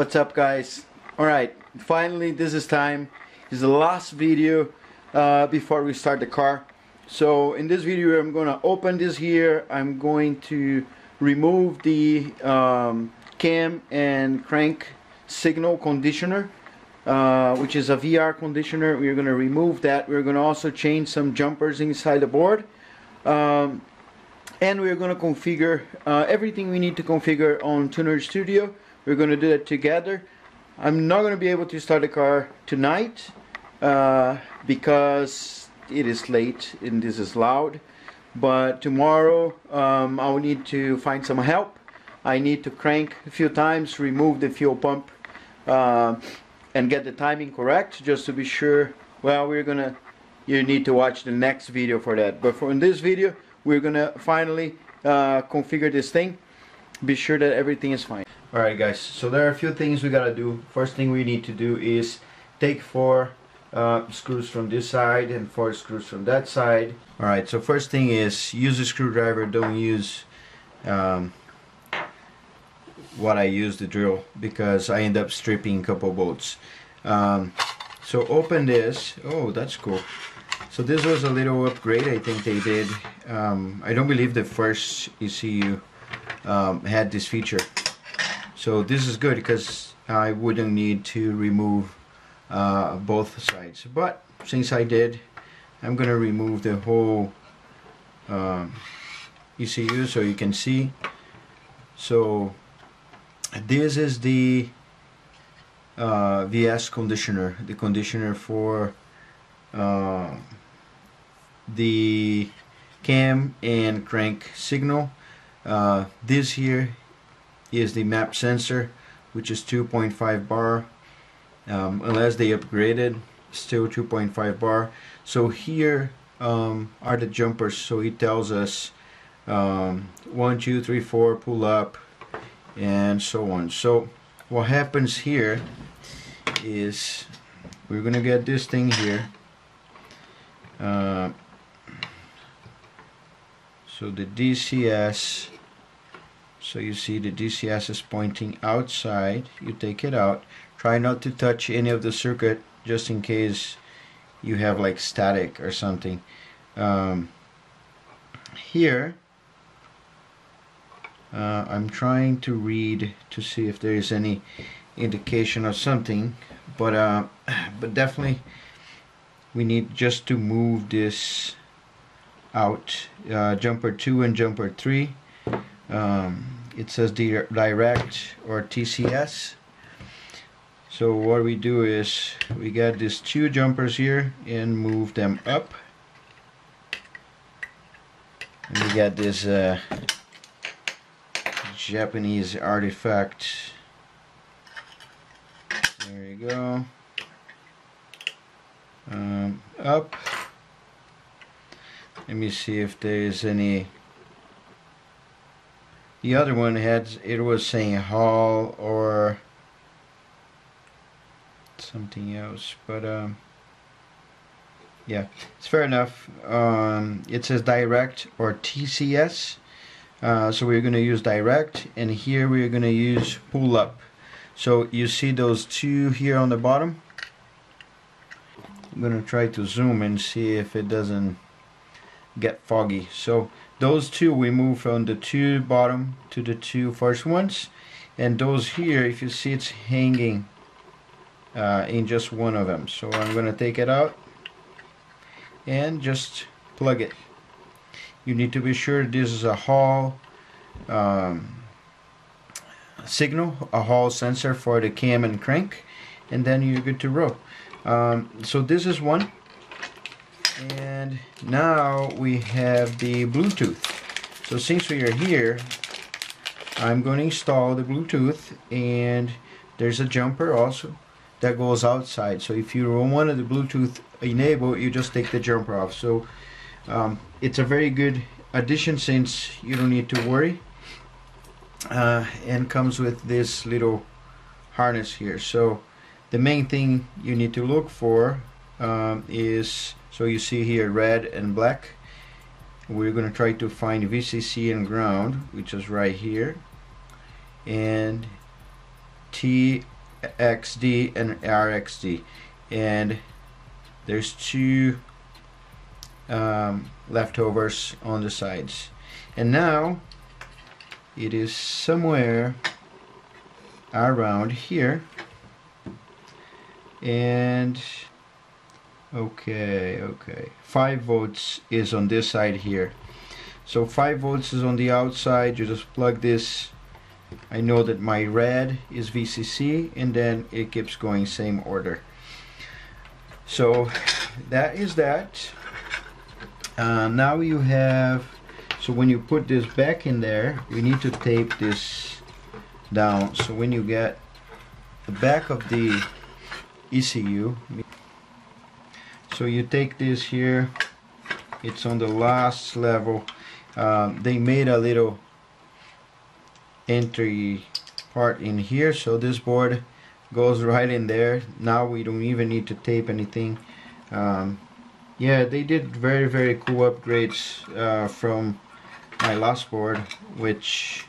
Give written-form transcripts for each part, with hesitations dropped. What's up, guys? Alright, finally this is time. This is the last video before we start the car. So in this video I'm gonna open this here. I'm going to remove the cam and crank signal conditioner, which is a VR conditioner. We're gonna remove that. We're gonna also change some jumpers inside the board, and we're gonna configure everything we need to configure on TunerStudio. We're going to do that together. I'm not going to be able to start the car tonight because it is late and this is loud. But tomorrow I will need to find some help. I need to crank a few times, remove the fuel pump, and get the timing correct just to be sure. Well, you need to watch the next video for that. But in this video, we're going to finally configure this thing. Be sure that everything is fine. Alright guys, so there are a few things we gotta do. First thing we need to do is take 4 screws from this side and 4 screws from that side. Alright, so first thing is use a screwdriver, don't use what I use, the drill, because I end up stripping a couple bolts. So open this. Oh, that's cool. So this was a little upgrade I think they did. I don't believe the first ECU had this feature. So this is good because I wouldn't need to remove both sides. But since I did, I'm going to remove the whole ECU so you can see. So this is the VS conditioner, the conditioner for the cam and crank signal. This here is the map sensor, which is 2.5 bar, unless they upgraded, still 2.5 bar. So here are the jumpers, so it tells us 1, 2, 3, 4, pull up, and so on. So what happens here is we're gonna get this thing here. So the DCS, so you see the DCS is pointing outside. You take it out. Try not to touch any of the circuit just in case you have like static or something. Here I'm trying to read to see if there is any indication of something, but definitely we need just to move this out. Jumper 2 and jumper 3. It says direct or TCS. So what we do is we get these 2 jumpers here and move them up, and we get this Japanese artifact. There you go. Up. Let me see if there is any. The other one was saying Hall or something else, but yeah, it's fair enough. It says direct or TCS, so we're going to use direct, and here we're going to use pull up. So you see those 2 here on the bottom. I'm going to try to zoom and see if it doesn't get foggy. So those 2 we move from the 2 bottom to the 2 first ones, and those here, if you see, it's hanging in just one of them. So I'm gonna take it out and just plug it. You need to be sure this is a Hall signal, a Hall sensor for the cam and crank, and then you're good to roll. So this is one. And now we have the Bluetooth. So since we are here, I'm going to install the Bluetooth, and there's a jumper also that goes outside. So if you want the Bluetooth enabled, you just take the jumper off. So it's a very good addition since you don't need to worry, and comes with this little harness here. So the main thing you need to look for is, so you see here red and black. We're going to try to find VCC and ground, which is right here, and T XD and RXD, and there's two leftovers on the sides. And now it is somewhere around here. And okay, 5 volts is on this side here, so 5 volts is on the outside. You just plug this. I know that my red is VCC, and then it keeps going same order. So that is that. Now you have, so when you put this back in there, we need to tape this down. So when you get the back of the ECU, so you take this here, it's on the last level. They made a little entry part in here, so this board goes right in there. Now we don't even need to tape anything. Yeah, they did very, very cool upgrades from my last board, which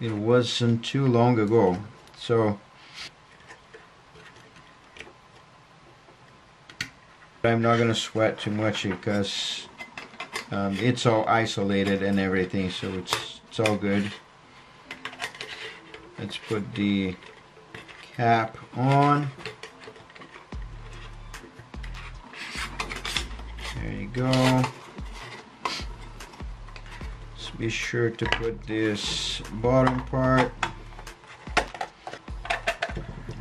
it wasn't too long ago. So I'm not gonna sweat too much because it's all isolated and everything, so it's all good. Let's put the cap on. There you go. Let's be sure to put this bottom part.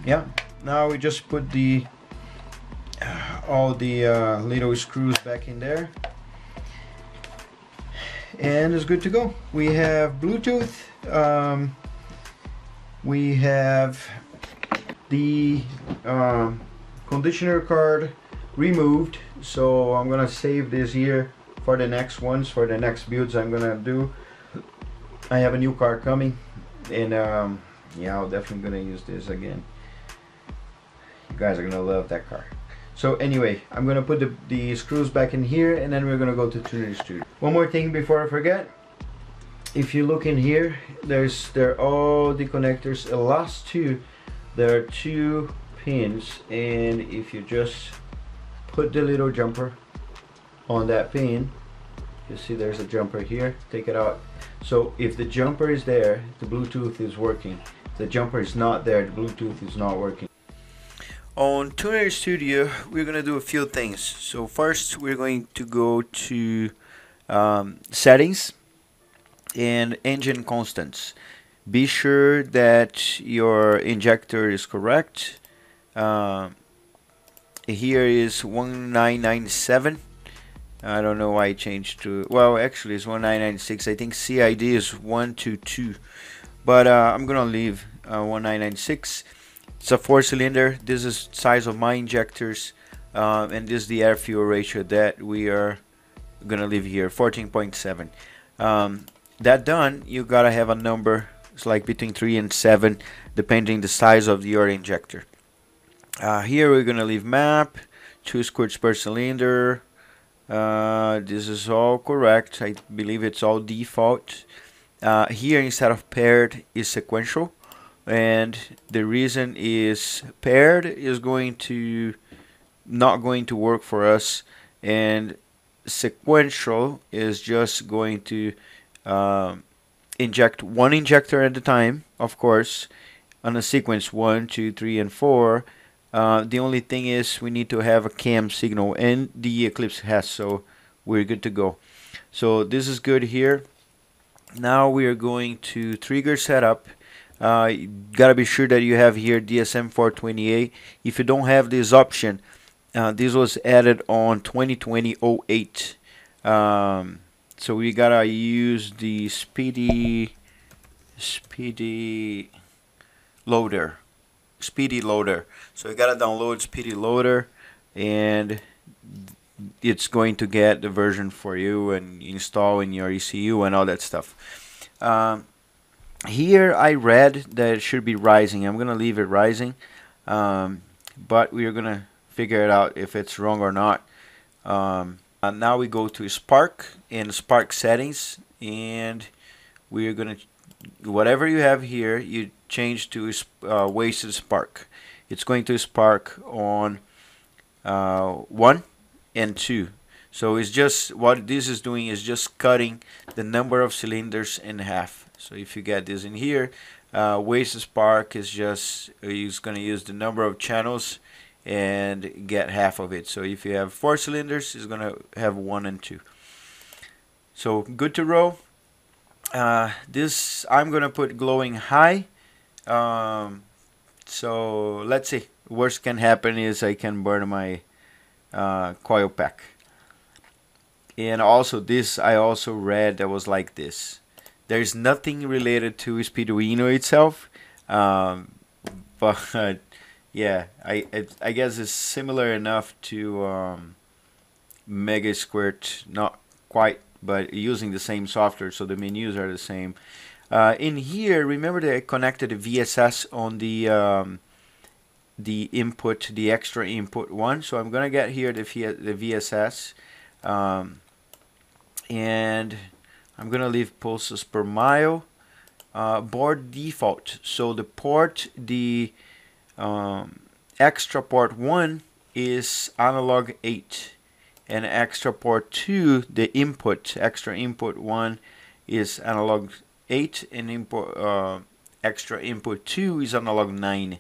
Yeah, now we just put the all the little screws back in there, and it's good to go. We have Bluetooth, we have the conditioner card removed, so I'm gonna save this here for the next ones, for the next builds I'm gonna do. I have a new card coming, and yeah, I'm definitely gonna use this again. You guys are gonna love that card. So anyway, I'm gonna put the screws back in here, and then we're gonna go to TunerStudio. One more thing before I forget. If you look in here, there are all the connectors. The last two, there are two pins, and if you just put the little jumper on that pin, you see there's a jumper here, take it out. So if the jumper is there, the Bluetooth is working. If the jumper is not there, the Bluetooth is not working. On TunerStudio, we're going to do a few things. So first, we're going to go to settings and engine constants. Be sure that your injector is correct. Here is 1997. I don't know why I changed to, well, actually it's 1996. I think CID is 122, but I'm going to leave 1996. It's a 4-cylinder. This is size of my injectors, and this is the air fuel ratio that we are gonna leave here, 14.7. That done, you gotta have a number. It's like between 3 and 7, depending the size of your injector. Here we're gonna leave map, 2 squirts per cylinder. This is all correct. I believe it's all default. Here instead of paired is sequential. And the reason is paired is going to not going to work for us, and sequential is just going to inject one injector at a time, of course, on a sequence 1, 2, 3, and 4. The only thing is we need to have a cam signal, and the Eclipse has, so we're good to go. So this is good here. Now we are going to trigger setup. You gotta be sure that you have here DSM 420A. If you don't have this option, this was added on 2020-08. So we gotta use the Speedy Loader. So you gotta download Speedy Loader, and it's going to get the version for you and install in your ECU and all that stuff. Here I read that it should be rising. I'm gonna leave it rising, but we are gonna figure it out if it's wrong or not. And now we go to Spark and Spark settings, and we are gonna whatever you have here, you change to wasted spark. It's going to spark on 1 and 2. So it's just, what this is doing is just cutting the number of cylinders in half. So if you get this in here, wasted spark is just, it's going to use the number of channels and get half of it. So if you have 4 cylinders, it's going to have 1 and 2. So good to roll. This I'm going to put glowing high. So let's see. Worst can happen is I can burn my coil pack. And also this I also read that was like this. There's nothing related to Speeduino itself. But yeah, I guess it's similar enough to MegaSquirt, not quite, but using the same software, so the menus are the same. In here, remember that I connected the VSS on the input, the extra input one. So I'm gonna get here the VSS, and I'm gonna leave pulses per mile, board default. So the port, the extra port 1 is analog 8, and extra port 2, the input, extra input 1 is analog 8, and input extra input 2 is analog 9.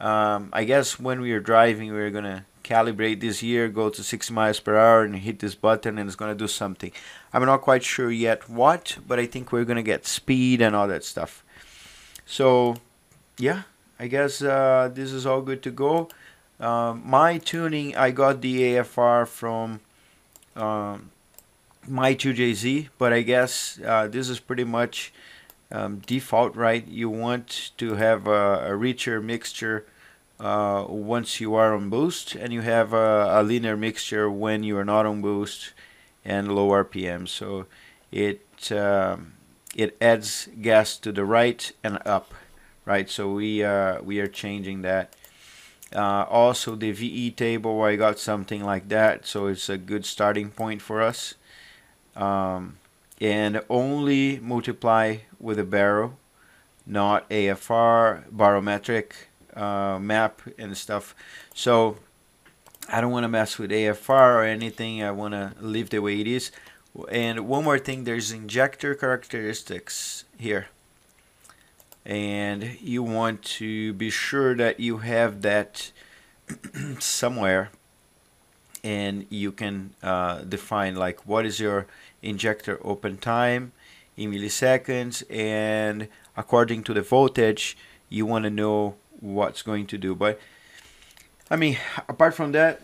I guess when we are driving, we're gonna calibrate this here, go to 6 miles per hour, and hit this button, and it's gonna do something. I'm not quite sure yet what, but I think we're gonna get speed and all that stuff. So yeah, I guess this is all good to go. My tuning, I got the AFR from my 2JZ, but I guess this is pretty much default, right? You want to have a richer mixture once you are on boost, and you have a leaner mixture when you are not on boost and low RPM. So it adds gas to the right and up. Right, so we are changing that. Also, the VE table, I got something like that, so it's a good starting point for us. And only multiply with a barrel, not AFR, barometric map and stuff. So I don't want to mess with AFR or anything. I want to leave the way it is. And one more thing, there's injector characteristics here. And you want to be sure that you have that somewhere, and you can define like what is your injector open time in milliseconds, and according to the voltage you want to know what's going to do. But I mean, apart from that,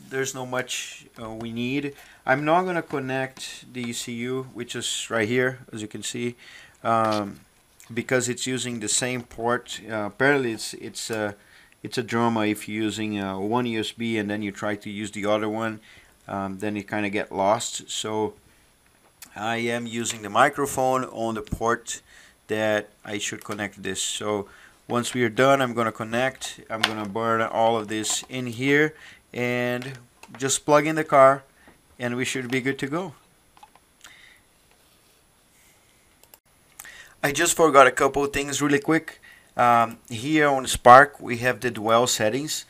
there's not much we need. I'm not going to connect the ECU, which is right here, as you can see, because it's using the same port. Apparently it's a drama if you're using one USB and then you try to use the other one, then you kind of get lost. So I am using the microphone on the port that I should connect this. So once we are done, I'm going to connect, I'm going to burn all of this in here and just plug in the car, and we should be good to go. I just forgot a couple of things really quick. Here on Spark we have the dwell settings.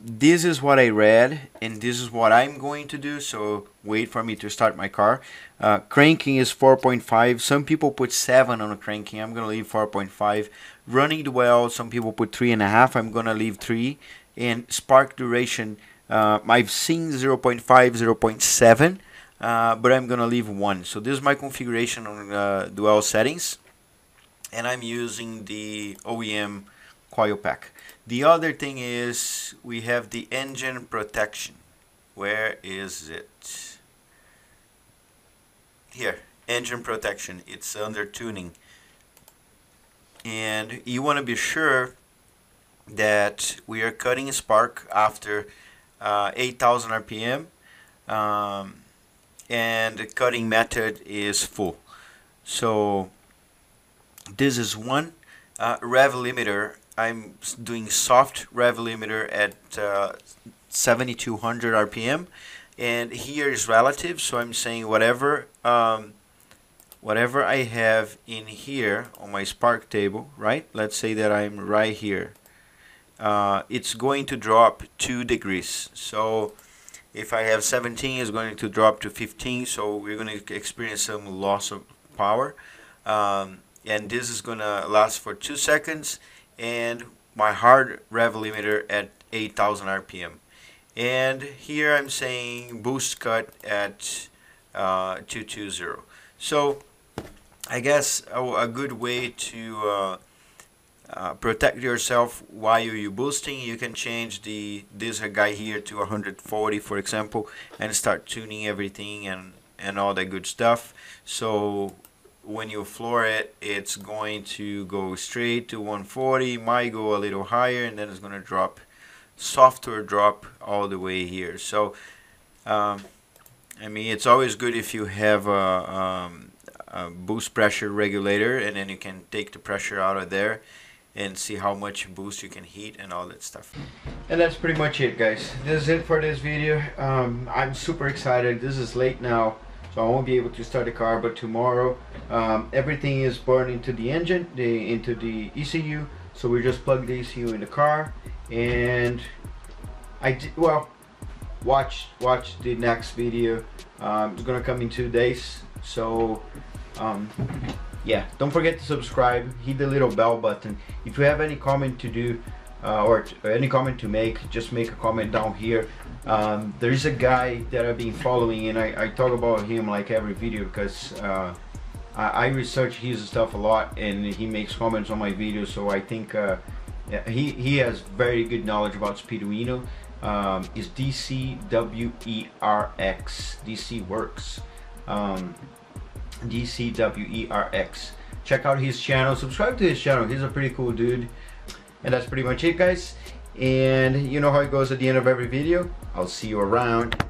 This is what I read, and this is what I'm going to do, so wait for me to start my car. Cranking is 4.5. Some people put 7 on a cranking. I'm gonna leave 4.5. Running dwell, some people put 3.5. I'm gonna leave 3. And Spark duration, I've seen 0.5, 0.7. But I'm gonna leave 1. So this is my configuration on dwell settings, and I'm using the OEM coil pack. The other thing is we have the engine protection. Where is it? Here, engine protection. It's under tuning, and you want to be sure that we are cutting a spark after 8,000 RPM. And the cutting method is full. So this is one. Rev limiter, I'm doing soft rev limiter at 7200 RPM, and here is relative, so I'm saying whatever whatever I have in here on my spark table, right? Let's say that I'm right here. It's going to drop 2 degrees. So if I have 17, it's going to drop to 15. So we're going to experience some loss of power. And this is going to last for 2 seconds. And my hard rev limiter at 8,000 RPM. And here I'm saying boost cut at 220. So I guess a good way to protect yourself while you're boosting, you can change this guy here to 140, for example, and start tuning everything and all that good stuff. So when you floor it, it's going to go straight to 140, might go a little higher, and then it's going to drop, software drop, all the way here. So I mean, it's always good if you have a boost pressure regulator, and then you can take the pressure out of there and see how much boost you can heat and all that stuff. And that's pretty much it, guys. This is it for this video. I'm super excited. This is late now, so I won't be able to start the car, but tomorrow everything is burned into the engine, into the ECU. So we just plug the ECU in the car, and I did, well, watch the next video. It's gonna come in 2 days. So yeah, don't forget to subscribe, hit the little bell button. If you have any comment to do or any comment to make, just make a comment down here. There is a guy that I've been following, and I talk about him like every video, because I research his stuff a lot, and he makes comments on my videos. So I think he has very good knowledge about Speeduino. Is DC-WERX, DC-WERX, DC-WERX. Check out his channel, subscribe to his channel. He's a pretty cool dude. And that's pretty much it, guys. And you know how it goes at the end of every video. I'll see you around.